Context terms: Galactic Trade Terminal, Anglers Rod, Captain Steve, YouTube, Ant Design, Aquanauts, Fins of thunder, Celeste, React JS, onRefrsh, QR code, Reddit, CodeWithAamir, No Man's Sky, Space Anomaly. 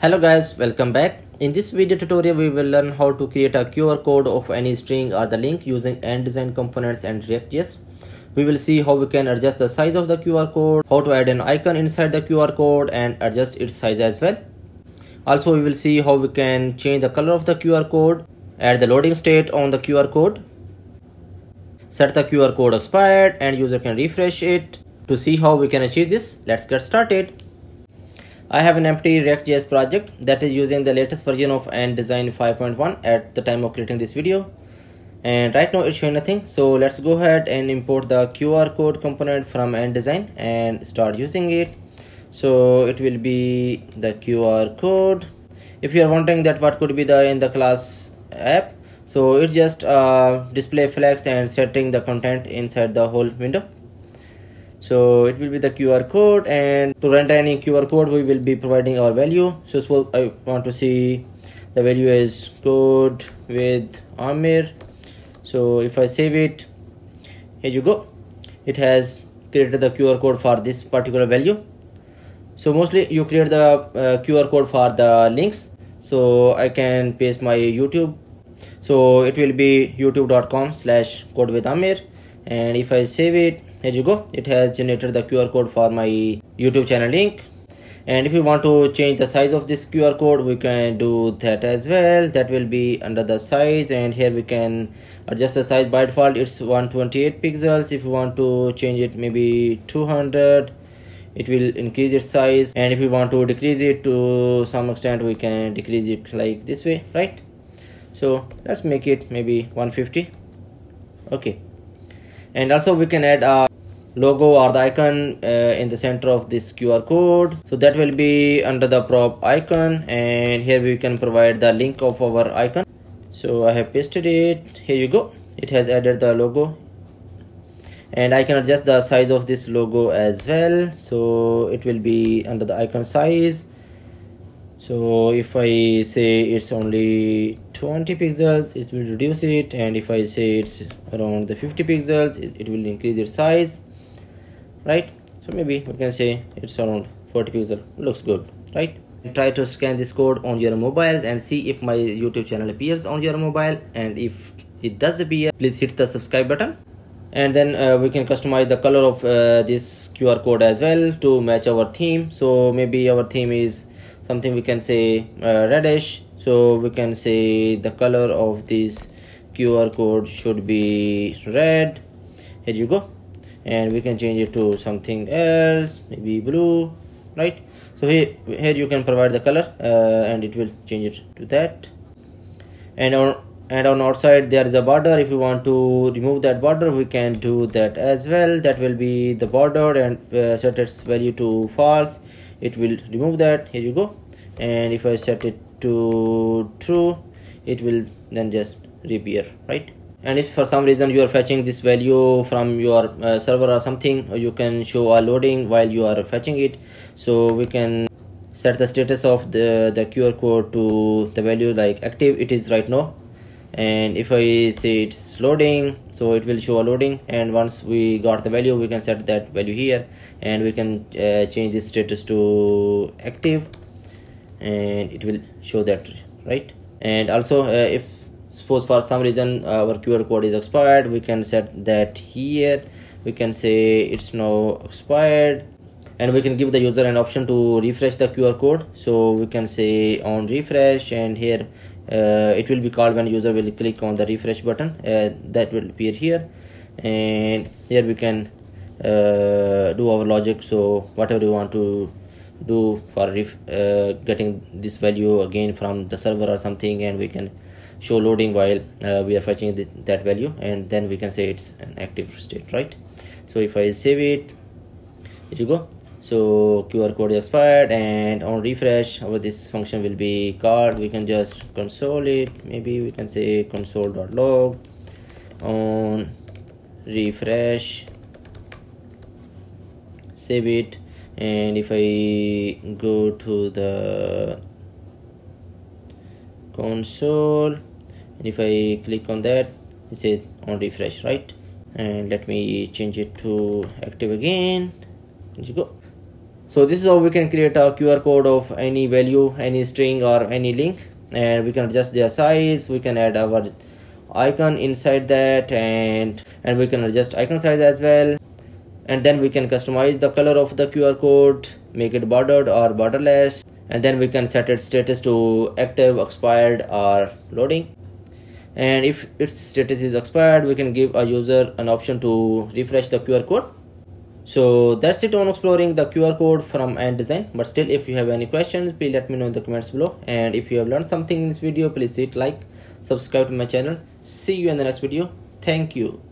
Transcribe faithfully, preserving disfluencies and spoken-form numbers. Hello guys, welcome back. In this video tutorial we will learn how to create a Q R code of any string or the link using Ant Design components and React J S. We will see how we can adjust the size of the Q R code, how to add an icon inside the Q R code and adjust its size as well. Also we will see how we can change the color of the Q R code, add the loading state on the Q R code, set the Q R code expired and user can refresh it. To see how we can achieve this, let's get started. I have an empty React J S project that is using the latest version of Ant Design five point one at the time of creating this video, and right now it's showing nothing. So let's go ahead and import the Q R code component from Ant Design and start using it. So it will be the Q R code. If you are wondering that what could be the in the class app, so it's just uh, display flags and setting the content inside the whole window. So it will be the Q R code, and to render any Q R code we will be providing our value. So suppose I want to see the value is CodeWithAamir. So if I save it, here you go, it has created the Q R code for this particular value. So mostly you create the uh, Q R code for the links. So I can paste my YouTube. So it will be youtube dot com slash codewithamir, and if I save it, here you go, it has generated the Q R code for my YouTube channel link. And if you want to change the size of this Q R code, we can do that as well. That will be under the size, and here we can adjust the size. By default it's one twenty-eight pixels. If you want to change it maybe two hundred, it will increase its size. And if you want to decrease it to some extent, we can decrease it like this way, right? So let's make it maybe one fifty. Okay, and also we can add a logo or the icon uh, in the center of this Q R code. So that will be under the prop icon, and here we can provide the link of our icon. So I have pasted it, here you go, it has added the logo, and I can adjust the size of this logo as well. So it will be under the icon size. So if I say it's only twenty pixels, it will reduce it, and if I say it's around the fifty pixels, it, it will increase its size, right? So maybe we can say it's around forty pixels. Looks good, right? And try to scan this code on your mobiles and see if my YouTube channel appears on your mobile, and if it does appear, please hit the subscribe button. And then uh, we can customize the color of uh, this Q R code as well to match our theme. So maybe our theme is something we can say uh, reddish. So we can say the color of this Q R code should be red. Here you go, and we can change it to something else, maybe blue, right? So here, here you can provide the color uh, and it will change it to that. And on and on outside there is a border. If you want to remove that border, we can do that as well. That will be the border, and uh, set its value to false. It will remove that. Here you go, and if I set it to true, it will then just reappear, right? And if for some reason you are fetching this value from your uh, server or something, you can show a loading while you are fetching it. So we can set the status of the the Q R code to the value like active it is right now, and if I say it's loading, so it will show a loading. And once we got the value, we can set that value here, and we can uh, change this status to active, and it will show that, right? And also uh, if suppose for some reason our Q R code is expired, we can set that here. We can say it's now expired, and we can give the user an option to refresh the Q R code. So we can say on refresh, and here Uh, it will be called when user will click on the refresh button. Uh, that will appear here, and here we can uh, do our logic. So whatever you want to do for ref uh, getting this value again from the server or something, and we can show loading while uh, we are fetching this, that value, and then we can say it's an active state, right? So if I save it, here you go. So Q R code is expired, and on refresh our this function will be called. We can just console it. Maybe we can say console dot log on refresh, save it, and if I go to the console and if I click on that, it says on refresh, right? And let me change it to active again. Here you go. So this is how we can create a Q R code of any value, any string or any link, and we can adjust their size, we can add our icon inside that, and and we can adjust icon size as well. And then we can customize the color of the Q R code, make it bordered or borderless, and then we can set its status to active, expired or loading. And if its status is expired, we can give a user an option to refresh the Q R code. So that's it on exploring the Q R code from Ant Design. But still, if you have any questions, please let me know in the comments below. And if you have learned something in this video, please hit like, subscribe to my channel. See you in the next video. Thank you.